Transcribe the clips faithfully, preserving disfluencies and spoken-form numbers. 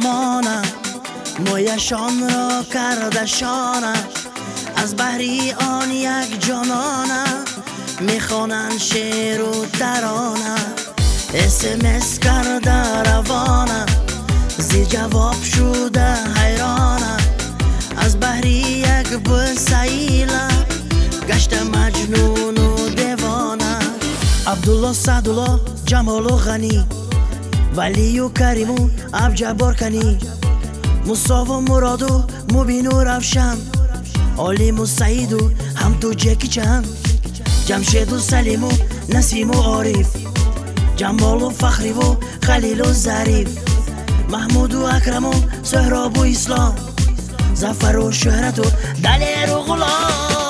کمانم، مویشان را کرده شانم، از بحری آن یک جانانم، میخوانن شعر و ترانم. اسمس کرده روانم، زی جواب شده حیرانم، از بحری یک بسیلم، گشت مجنون و دیوانم. عبدالله، سعدالله، جمال و غنی، ولی و کریم و عبجبار کنی، موسا و مراد و مبین و روشن، عالم و سعید و هم تو جکی چند، جمشید و سلیم و نسیم و عارف، جمال و فخری و خلیل و ظریف، محمود و اکرم و سهراب و اسلام، ظفر و شهرت و دلیر و غلام.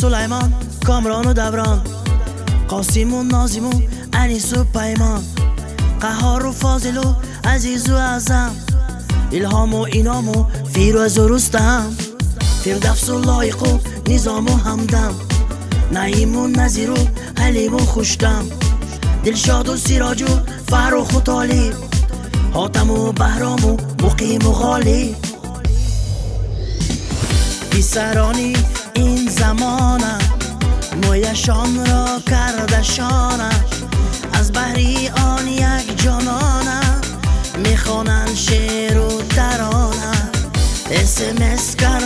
سلیمان، کامران و دوران، قاسم و نازم و انیس و پیمان، قهار و فاضل و عزیز و اعظم، الهام و اینام و فیروز و رستم، فردفس و لایق و نظام و همدم، نعیم و نظیر و حلیم و خوشدم، دلشاد و سراج و فرخ و طالب، حاتم و بهرام و مقیم و غالب. پسرانی این زمانم، مویشان را کرده شانم، از بحری آن یک جانانم، میخوانن شعر و ترانم. اسمس کرده